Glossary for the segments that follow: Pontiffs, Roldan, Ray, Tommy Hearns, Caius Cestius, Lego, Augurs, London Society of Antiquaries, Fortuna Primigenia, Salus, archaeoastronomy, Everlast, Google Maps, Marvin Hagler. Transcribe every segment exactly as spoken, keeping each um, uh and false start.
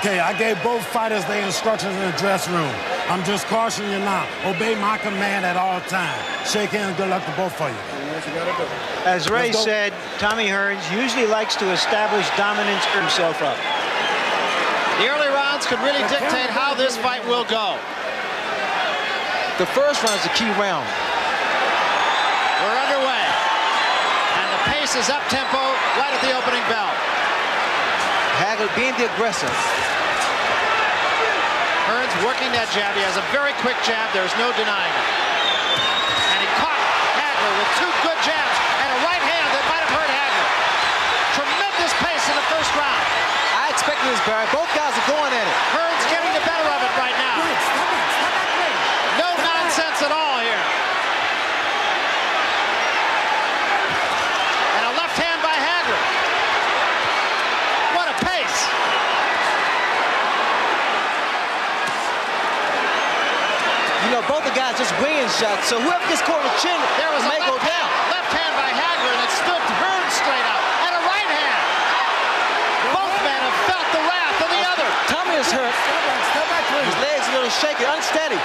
Okay, I gave both fighters their instructions in the dressing room. I'm just cautioning you now. Obey my command at all times. Shake hands. Good luck to both of you. As Ray said, Tommy Hearns usually likes to establish dominance for himself up. The early rounds could really dictate how this fight will go. The first round is the key round. We're underway. And the pace is up-tempo right at the opening bell. Hagler being the aggressor. Hearns working that jab. He has a very quick jab. There's no denying it. And he caught Hagler with two good jabs and a right hand that might have hurt Hagler. Tremendous pace in the first round. I expected this, Barry. Both guys are going at it. Hearns getting the better of it right now. No nonsense at all here. And a left hand by Hagler. What a pace. You know, both the guys just weighing shots, so whoever gets caught in the chin, there was a left, go down. Hand, left hand by Hagler that stood Hearns straight up. And a right hand. Both men have felt the wrath of the other. Tommy is hurt. His legs are a little shaky, unsteady.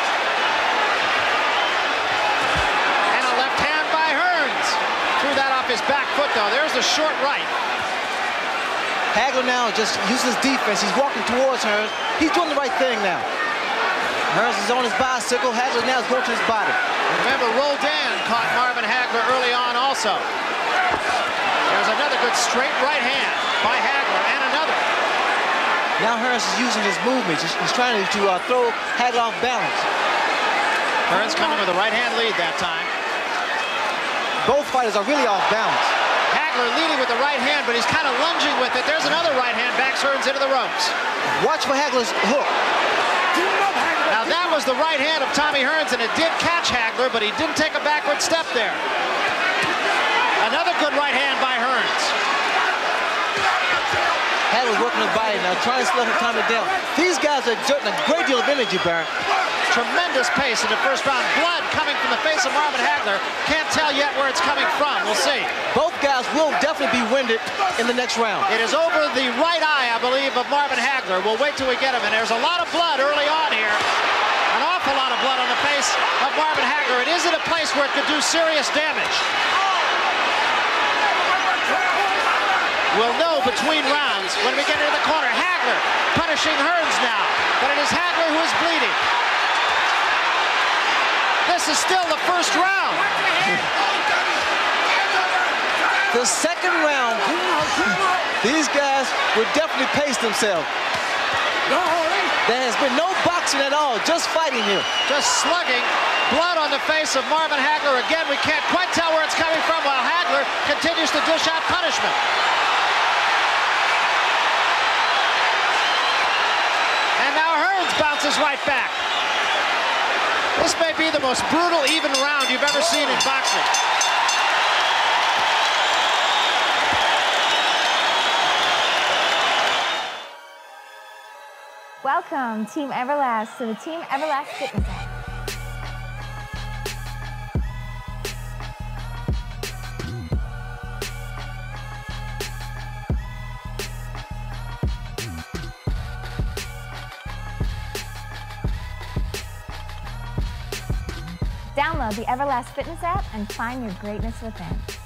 His back foot, though. There's a short right. Hagler now just uses defense. He's walking towards Hearns. He's doing the right thing now. Hearns is on his bicycle. Hagler now is going to his body. Remember, Roldan caught Marvin Hagler early on also. There's another good straight right hand by Hagler and another. Now Hearns is using his movement. He's, he's trying to uh, throw Hagler off balance. Hearns coming with a right-hand lead that time. Both fighters are really off balance. Hagler leading with the right hand, but he's kind of lunging with it. There's another right hand, backs Hearns into the ropes. Watch for Hagler's hook. Now that was the right hand of Tommy Hearns, and it did catch Hagler, but he didn't take a backward step there. Another good right hand by Hearns. Hagler's working his body now, trying to slow Tommy down. These guys are exerting a great deal of energy, Barrett. Tremendous pace in the first round. Blood coming from the face of Marvin Hagler. Can't tell yet where it's coming from. We'll see. Both guys will definitely be winded in the next round. It is over the right eye, I believe, of Marvin Hagler. We'll wait till we get him. And there's a lot of blood early on here. An awful lot of blood on the face of Marvin Hagler. It is at a place where it could do serious damage. We'll know between rounds when we get into the corner. Hagler punishing Hearns now. But it is Hagler who is bleeding. This is still the first round. The second round, these guys would definitely pace themselves. There has been no boxing at all, just fighting here. Just slugging, blood on the face of Marvin Hagler. Again, we can't quite tell where it's coming from while Hagler continues to dish out punishment. And now Hearns bounces right back. This may be the most brutal even round you've ever seen in boxing. Welcome, Team Everlast, to the Team Everlast Fitness App. Download the Everlast Fitness app and find your greatness within.